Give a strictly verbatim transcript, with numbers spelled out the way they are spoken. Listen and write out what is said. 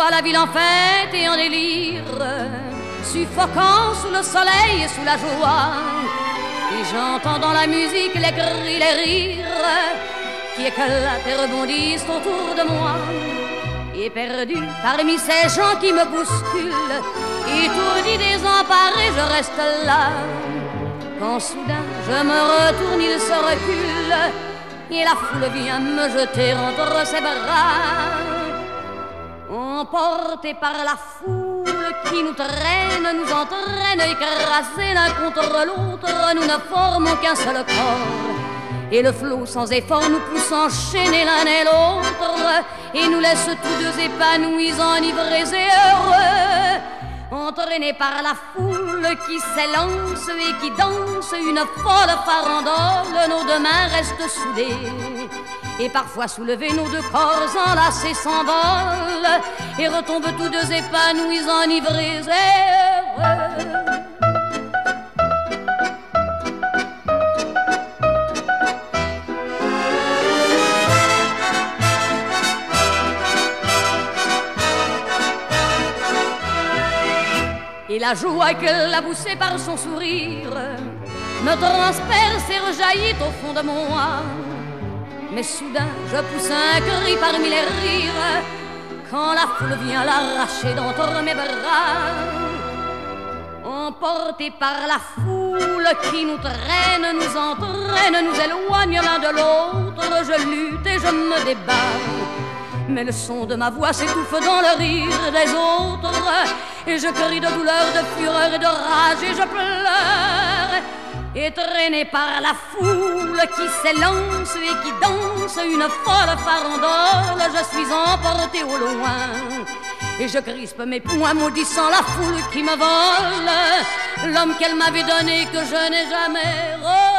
voit la ville en fête et en délire, suffoquant sous le soleil et sous la joie. Et j'entends dans la musique les cris, les rires qui éclatent et rebondissent autour de moi. Et perdu parmi ces gens qui me bousculent, étourdi, désemparé, je reste là. Quand soudain je me retourne, il se recule, et la foule vient me jeter entre ses bras. Emporté par la foule qui nous traîne, nous entraîne, écrasés l'un contre l'autre, nous ne formons qu'un seul corps. Et le flot sans effort nous pousse enchaîner l'un et l'autre, et nous laisse tous deux épanouis, enivrés et heureux. Entraînés par la foule qui s'élance et qui danse une folle farandole, nos deux mains restent soudées, et parfois soulevés nos deux corps enlacés s'envolent, et retombent tous deux épanouis, enivrés et heureux. Et la joie qu'elle a poussée par son sourire me transperce et rejaillit au fond de moi. Mais soudain je pousse un cri parmi les rires, quand la foule vient l'arracher d'entre mes bras. Emportés par la foule qui nous traîne, nous entraîne, nous éloigne l'un de l'autre, je lutte et je me débat. Mais le son de ma voix s'étouffe dans le rire des autres, et je crie de douleur, de fureur et de rage, et je pleure. Et traîné par la foule qui s'élance et qui danse une folle farandole, je suis emporté au loin, et je crispe mes poings maudissant la foule qui me vole, l'homme qu'elle m'avait donné que je n'ai jamais revu.